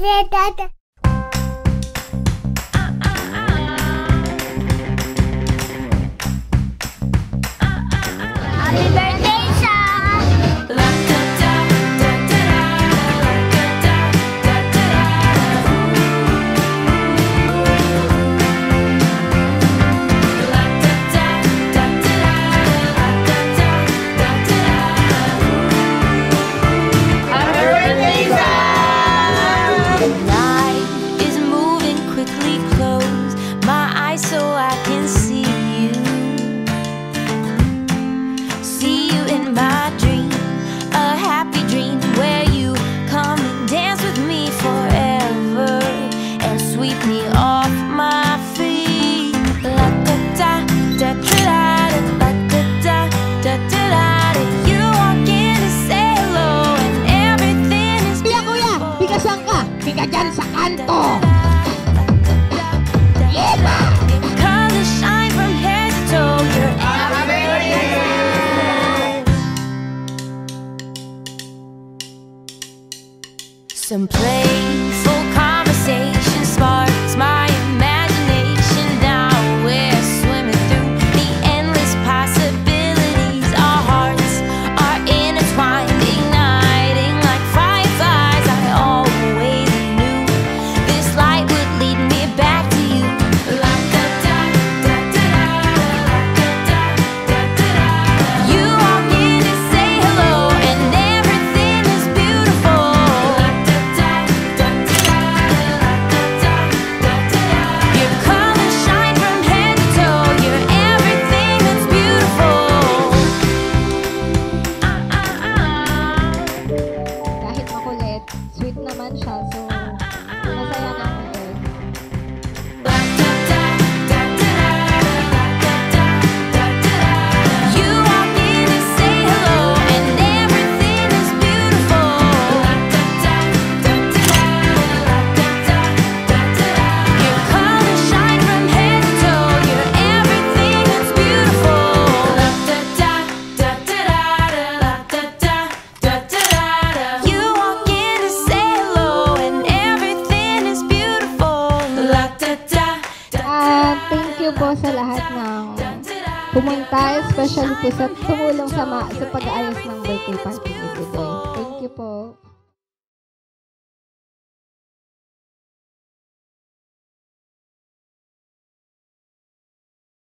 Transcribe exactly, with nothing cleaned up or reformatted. Dad. Bigayan sa kanto. Colors shine from head to toe. You're everything. Some playful conversation sparks my imagination. Now we're swimming through the endless possibilities. Our hearts are intertwined, igniting like fireflies. I always po sa lahat ng pumunta, especially po sa tumulong sa, sa pag-aayos ng birthday party ni Budoy. Thank you po.